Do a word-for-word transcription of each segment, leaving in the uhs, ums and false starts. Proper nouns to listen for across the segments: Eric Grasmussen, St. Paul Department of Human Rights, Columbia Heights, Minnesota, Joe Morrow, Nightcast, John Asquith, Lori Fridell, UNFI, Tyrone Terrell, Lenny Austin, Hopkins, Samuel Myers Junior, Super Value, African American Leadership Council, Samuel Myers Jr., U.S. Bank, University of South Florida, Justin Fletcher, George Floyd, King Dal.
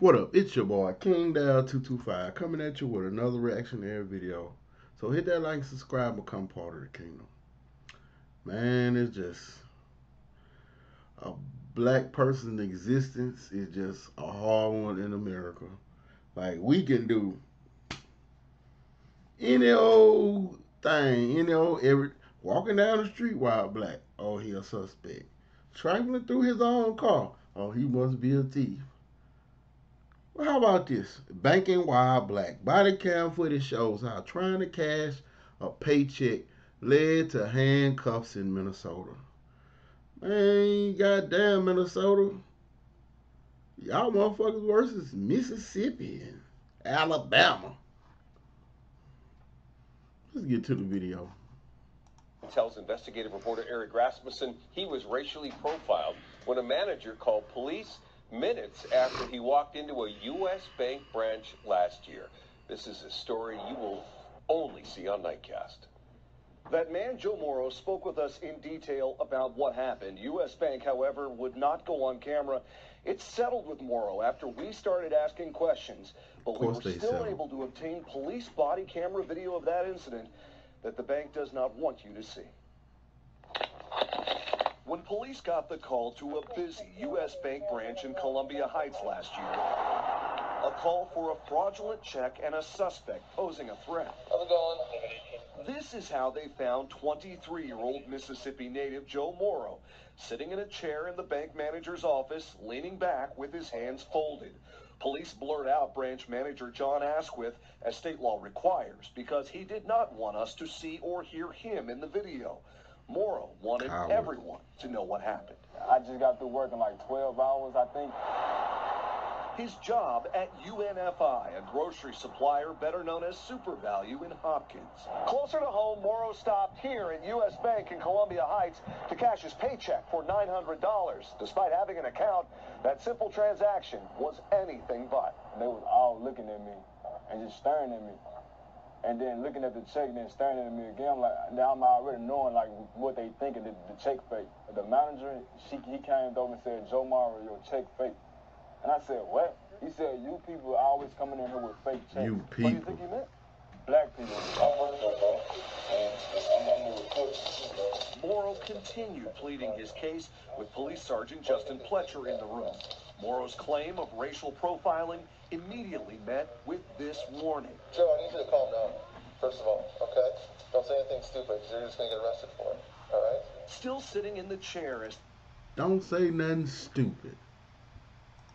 What up? It's your boy King Dal two twenty-five coming at you with another reactionary video. So hit that like and subscribe, become part of the kingdom. Man, it's just a black person's existence is just a hard one in America. Like, we can do any old thing, any old every walking down the street while black. Oh, he a suspect. Traveling through his own car. Oh, he must be a thief. Well, how about this? Banking while black. Body cam footage shows how trying to cash a paycheck led to handcuffs in Minnesota. Man, goddamn Minnesota. Y'all motherfuckers versus Mississippi and Alabama. Let's get to the video. Tells investigative reporter Eric Grasmussen he was racially profiled when a manager called police minutes after he walked into a U S Bank branch last year. This is a story you will only see on Nightcast. That man, Joe Morrow, spoke with us in detail about what happened. U S Bank, however, would not go on camera. It settled with Morrow after we started asking questions, but we were still able to obtain police body camera video of that incident that the bank does not want you to see. When police got the call to a busy U S Bank branch in Columbia Heights last year, a call for a fraudulent check and a suspect posing a threat. How's it going? This is how they found twenty-three-year-old Mississippi native Joe Morrow, sitting in a chair in the bank manager's office, leaning back with his hands folded. Police blurred out branch manager John Asquith, as state law requires, because he did not want us to see or hear him in the video. Morrow wanted Coward. everyone to know what happened. I just got through working like twelve hours, I think. His job at U N F I, a grocery supplier better known as Super Value in Hopkins. Closer to home, Morrow stopped here at U S Bank in Columbia Heights to cash his paycheck for nine hundred dollars. Despite having an account, that simple transaction was anything but. They was all looking at me and just staring at me. And then looking at the check, then staring at me again. I'm like, now I'm already knowing like what they thinking. The, the check fake. The manager, she he came over and said, "Joe Morrow, your check fake." And I said, "What?" He said, "You people are always coming in here with fake checks." You people. What do you think he meant? Black people. Morrow continued pleading his case with Police Sergeant Justin Fletcher in the room. Morrow's claim of racial profiling immediately met with this warning. Joe, I need you to calm down, first of all, okay? Don't say anything stupid, because you're just going to get arrested for it, all right? Still sitting in the chair as... Don't say nothing stupid.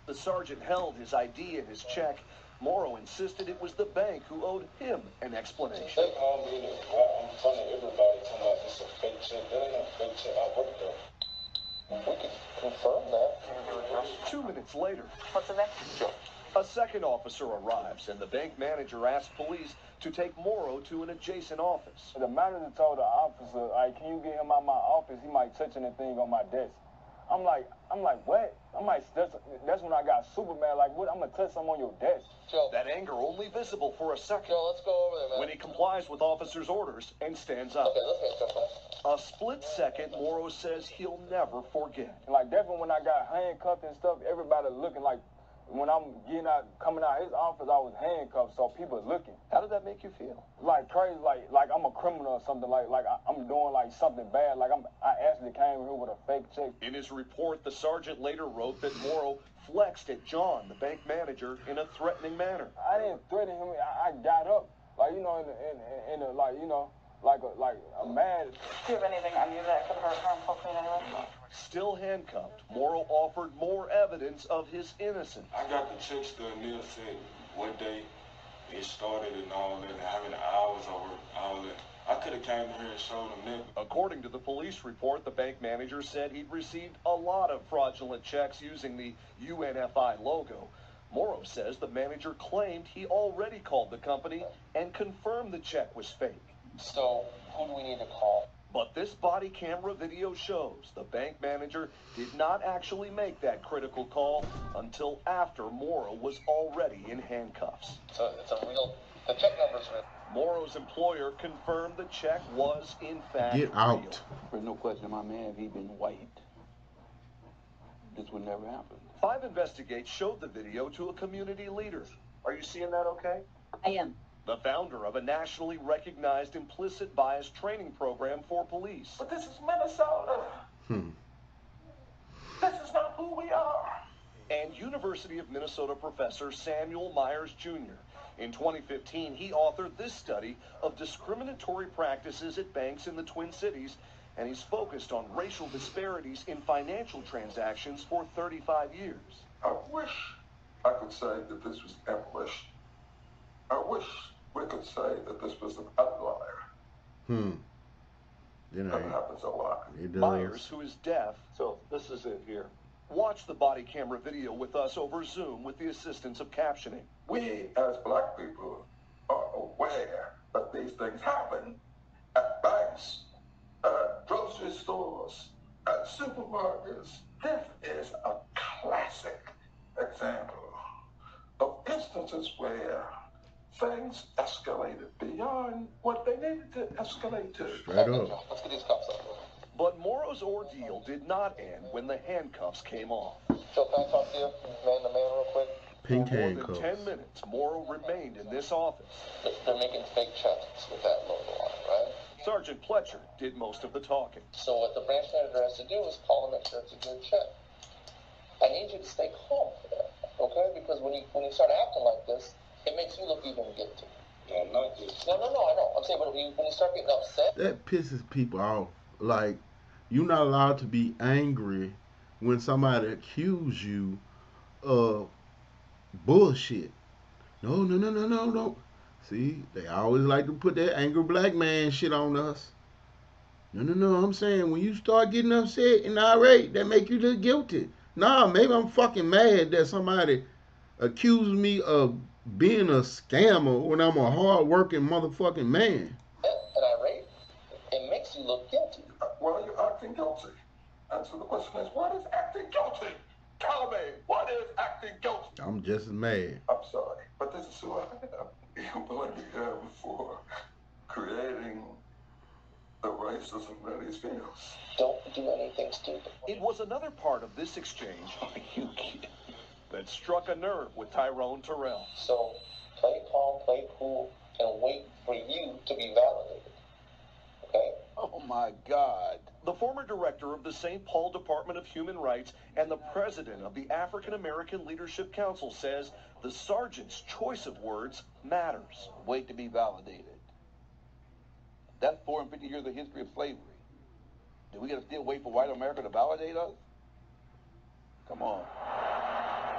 The sergeant held his I D and his check. Morrow insisted it was the bank who owed him an explanation. They called me in front of everybody talking about this is a fake check. That ain't a fake check. I work there. We can confirm that. Two minutes later, what's the next? A second officer arrives, and the bank manager asks police to take Morrow to an adjacent office. The manager told the officer, "All right, can you get him out of my office? He might touch anything on my desk." I'm like, I'm like, what? I'm like, that's, that's when I got super mad. Like, what? I'm gonna touch something on your desk. Joe. That anger only visible for a second. Joe, let's go over there, man. When he complies with officers' orders and stands up. Okay, let's go. A split second, Morrow says he'll never forget. Like, that's when I got handcuffed and stuff, everybody looking like, when I'm getting out, coming out of his office, I was handcuffed, so people looking. How did that make you feel? Like, crazy, like like I'm a criminal or something, like like I, I'm doing like something bad, like I'm, I actually came here with a fake check. In his report, the sergeant later wrote that Morrow flexed at John, the bank manager, in a threatening manner. I didn't threaten him, I, I got up, like, you know, in the, in, in the, like, you know, Like a, like a mad. Do you have anything on you that could hurt harmful to anyone? Still handcuffed, Morrow offered more evidence of his innocence. I got the checks done. Neil said what day it started and all that, and how many hours I worked, all that. I could have came here and showed him that. According to the police report, the bank manager said he'd received a lot of fraudulent checks using the U N F I logo. Morrow says the manager claimed he already called the company and confirmed the check was fake. So, who do we need to call? But this body camera video shows the bank manager did not actually make that critical call until after Morrow was already in handcuffs. So it's a real... The check number's real. Morrow's employer confirmed the check was, in fact, Get out. real. There's no question in my mind, if he'd been white, this would never happen. Five Investigates showed the video to a community leader. Are you seeing that okay? I am. The founder of a nationally recognized implicit bias training program for police. But this is Minnesota. Hmm. This is not who we are. And University of Minnesota professor Samuel Myers Junior In twenty fifteen, he authored this study of discriminatory practices at banks in the Twin Cities, and he's focused on racial disparities in financial transactions for thirty-five years. I wish I could say that this was abolition. I wish we could say that this was an outlier. Hmm. You know, that happens a lot. Myers, who is deaf, so this is it here, watched the body camera video with us over Zoom with the assistance of captioning. We, as black people, are aware that these things happen at banks, at grocery stores, at supermarkets. This is a classic example of instances where things escalated beyond what they needed to escalate to. Right up. Let's get these cups up. But Morrow's ordeal did not end when the handcuffs came off. So can I talk to you, man to man, real quick? Pink handcuffs. For more than ten minutes, Morrow remained in this office. They're making fake checks with that logo on it, right? Sergeant Fletcher did most of the talking. So what the branch manager has to do is call them and sure it's a good check. I need you to stay calm for that, okay? Because when you when you start acting like this, it makes you look even guilty. Yeah, no, no, no, no, I know. I'm saying when you when you start getting upset, that pisses people off. Like, you're not allowed to be angry when somebody accuses you of bullshit. No, no, no, no, no, no. See, they always like to put that angry black man shit on us. No, no, no, I'm saying when you start getting upset and irate, that make you look guilty. Nah, maybe I'm fucking mad that somebody accused me of being a scammer when I'm a hard-working motherfucking man. And irate, it makes you look guilty. Well, you're acting guilty. And so the question is, what is acting guilty? Tell me, what is acting guilty? I'm just as mad. I'm sorry, but this is who I am. You blame him for creating the racism that he's feeling. Don't do anything stupid. It was another part of this exchange that struck a nerve with Tyrone Terrell. So play calm, play cool, and wait for you to be validated. Okay? Oh my God. The former director of the Saint Paul Department of Human Rights and the president of the African American Leadership Council says the sergeant's choice of words matters. Wait to be validated. That's four hundred fifty years of history of slavery. Do we gotta still wait for white America to validate us? Come on.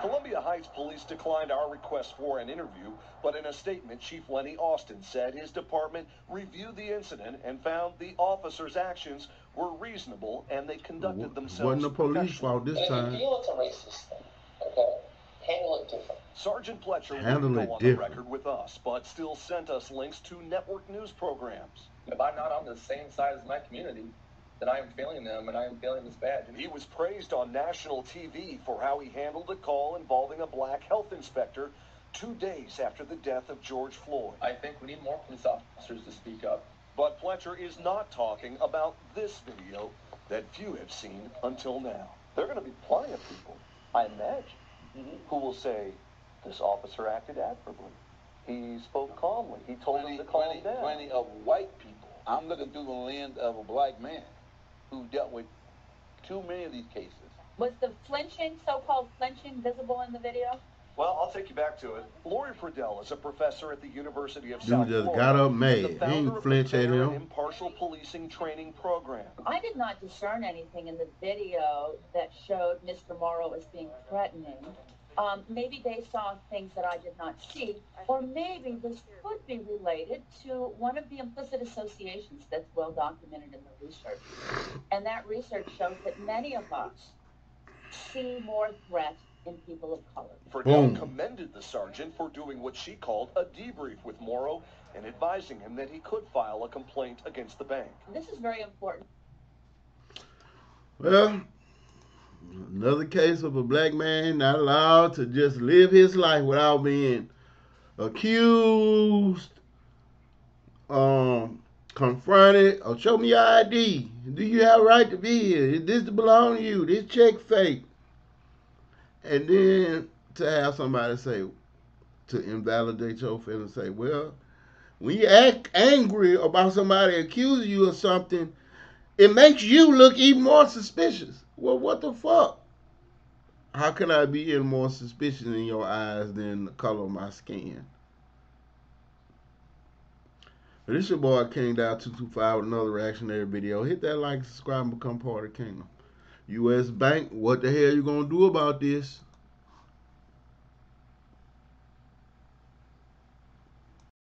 Columbia Heights police declined our request for an interview, but in a statement, Chief Lenny Austin said his department reviewed the incident and found the officers' actions were reasonable and they conducted what, themselves. Wasn't the police fault this time? If you feel it's a racist thing, okay, handle it different. Sergeant Fletcher handle wouldn't go on different. The record with us, but still sent us links to network news programs. If I'm not on the same side as my community, that I am failing them, and I am failing this badge. He was praised on national T V for how he handled a call involving a black health inspector two days after the death of George Floyd. I think we need more police officers to speak up. But Fletcher is not talking about this video that few have seen until now. There are going to be plenty of people, I imagine, mm-hmm. who will say, this officer acted admirably. He spoke calmly. He told plenty, him to calm plenty, down. Plenty of white people. I'm looking through the lens of a black man who dealt with too many of these cases. Was the flinching, so-called flinching, visible in the video? Well, I'll take you back to it. Lori Fridell is a professor at the University of South Florida. You just got up mad. He ain't flinch at him. Impartial policing training program. I did not discern anything in the video that showed Mister Morrow as being threatening. Um, maybe they saw things that I did not see, or maybe this could be related to one of the implicit associations that's well documented in the research. And that research shows that many of us see more threat in people of color. Fridell commended the sergeant for doing what she called a debrief with Morrow and advising him that he could file a complaint against the bank. This is very important. Well, another case of a black man not allowed to just live his life without being accused, um, confronted, or show me your I D. Do you have a right to be here? Is this to belong to you? This check fake? And then to have somebody say, to invalidate your feelings, say, well, when you act angry about somebody accusing you of something, it makes you look even more suspicious. Well, what the fuck? How can I be any more suspicious in your eyes than the color of my skin? But this your boy King Dal two twenty-five with another reactionary video. Hit that like, subscribe, and become part of the kingdom. U S Bank, what the hell you gonna do about this?